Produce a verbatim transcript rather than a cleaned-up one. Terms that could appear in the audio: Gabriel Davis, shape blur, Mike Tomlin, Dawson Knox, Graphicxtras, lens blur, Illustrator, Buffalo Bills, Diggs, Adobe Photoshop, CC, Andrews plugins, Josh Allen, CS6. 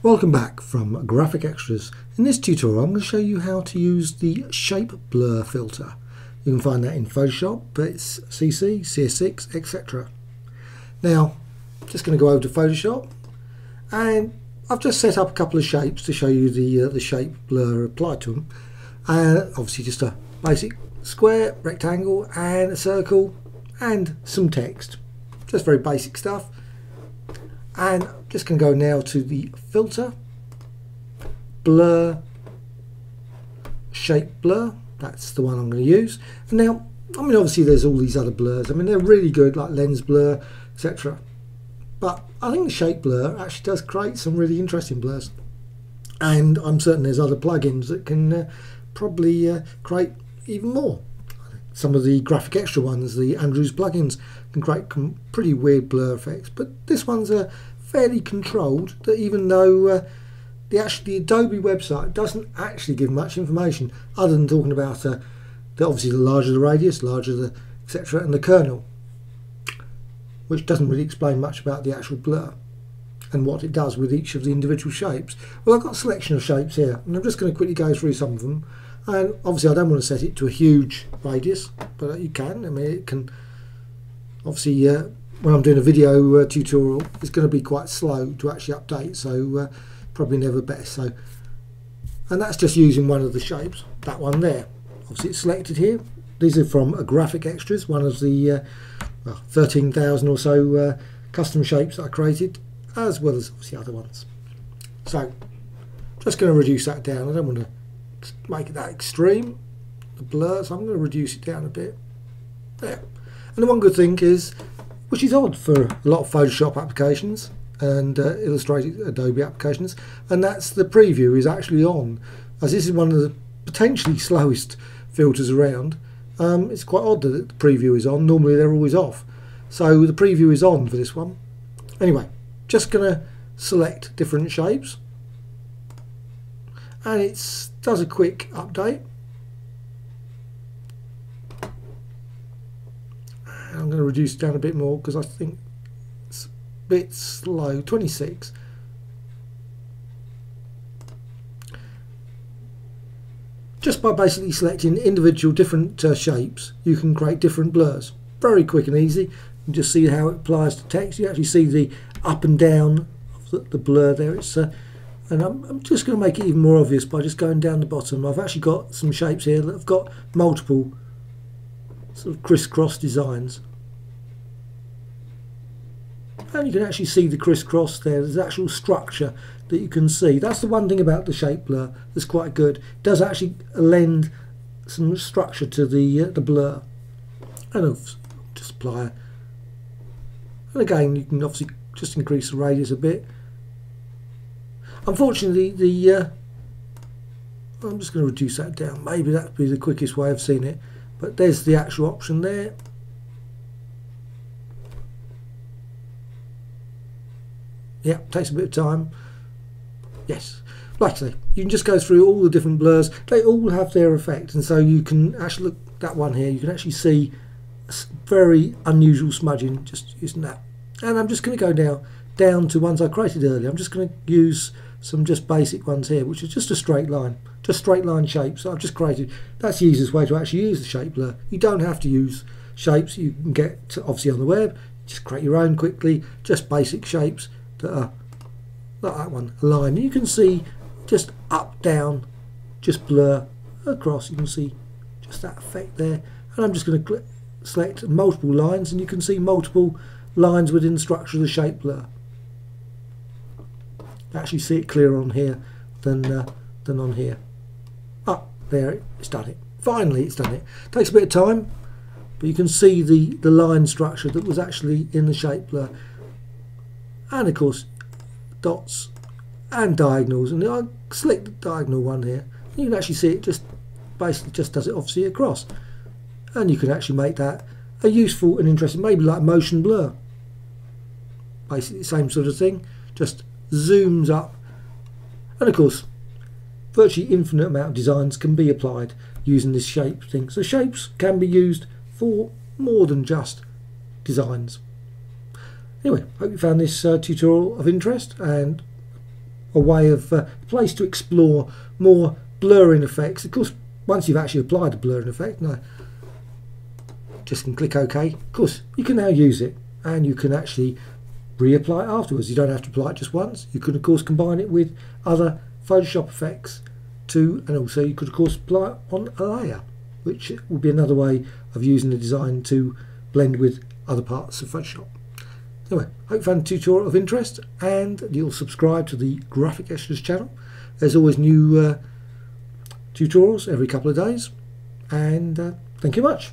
Welcome back from Graphicxtras. In this tutorial I'm going to show you how to use the shape blur filter. You can find that in Photoshop, but it's C C, C S six, et cetera. Now I'm just going to go over to Photoshop, and I've just set up a couple of shapes to show you the, uh, the shape blur applied to them. Uh, obviously just a basic square, rectangle and a circle and some text. Just very basic stuff. And I'm just going to go now to the filter, blur, shape blur. That's the one I'm going to use. And now, I mean, obviously there's all these other blurs. I mean, they're really good, like lens blur, et cetera. But I think the shape blur actually does create some really interesting blurs. And I'm certain there's other plugins that can uh, probably uh, create even more. Some of the Graphicxtras ones, the Andrews plugins, can create pretty weird blur effects, but this one's a uh, fairly controlled, that even though uh, the actually the Adobe website doesn't actually give much information other than talking about uh, the, obviously the larger the radius, larger the et cetera and the kernel, which doesn't really explain much about the actual blur and what it does with each of the individual shapes. Well, I've got a selection of shapes here, and I'm just going to quickly go through some of them. And obviously I don't want to set it to a huge radius, but you can. I mean, it can, obviously uh, when I'm doing a video uh, tutorial, it's going to be quite slow to actually update, so uh, probably never best. So, and that's just using one of the shapes, that one there. Obviously it's selected here. These are from uh, Graphicxtras, one of the uh, well, thirteen thousand or so uh, custom shapes that I created, as well as obviously other ones. So just going to reduce that down. I don't want to make it that extreme, the blur, so I'm going to reduce it down a bit there. And the one good thing is, which is odd for a lot of Photoshop applications and uh, Illustrator Adobe applications, and that's the preview is actually on, as this is one of the potentially slowest filters around. Um, it's quite odd that the preview is on. Normally they're always off, so the preview is on for this one. Anyway, just going to select different shapes, and it does a quick update. I'm going to reduce it down a bit more because I think it's a bit slow. twenty-six. Just by basically selecting individual different uh, shapes, you can create different blurs. Very quick and easy. You just see how it applies to text. You actually see the up and down of the, the blur there. It's uh, And I'm, I'm just going to make it even more obvious by just going down the bottom. I've actually got some shapes here that have got multiple sort of crisscross designs. And you can actually see the crisscross there. There's actual structure that you can see. That's the one thing about the shape blur that's quite good. It does actually lend some structure to the, uh, the blur. And I'll just apply. And again, you can obviously just increase the radius a bit. Unfortunately, the uh, I'm just going to reduce that down. Maybe that would be the quickest way I've seen it. But there's the actual option there. Yeah, takes a bit of time. Yes, like I say, you can just go through all the different blurs. They all have their effect, and so you can actually look that one here. You can actually see a very unusual smudging just using that. And I'm just going to go now down to ones I created earlier. I'm just going to use some just basic ones here, which is just a straight line, just straight line shapes that I've just created. That's the easiest way to actually use the shape blur. You don't have to use shapes. You can get to, obviously on the web, just create your own quickly, just basic shapes that are like that one, a line. You can see just up, down, just blur across. You can see just that effect there. And I'm just going to select multiple lines, and you can see multiple lines within the structure of the shape blur. Actually see it clearer on here than uh, than on here. Ah, there, it's done it. Finally it's done it. Takes a bit of time, but you can see the, the line structure that was actually in the shape blur. And of course, dots and diagonals. And I select the diagonal one here. You can actually see it just basically just does it obviously across. And you can actually make that a useful and interesting, maybe like motion blur. Basically the same sort of thing. Just zooms up, and of course virtually infinite amount of designs can be applied using this shape thing. So shapes can be used for more than just designs. Anyway, hope you found this uh, tutorial of interest, and a way of uh, place to explore more blurring effects. Of course, once you've actually applied a blurring effect, no, just can click OK. Of course, you can now use it, and you can actually reapply it afterwards. You don't have to apply it just once. You could of course combine it with other Photoshop effects too, and also you could of course apply it on a layer, which will be another way of using the design to blend with other parts of Photoshop. Anyway, hope you found the tutorial of interest, and you'll subscribe to the Graphicxtras channel. There's always new uh, tutorials every couple of days, and uh, thank you much.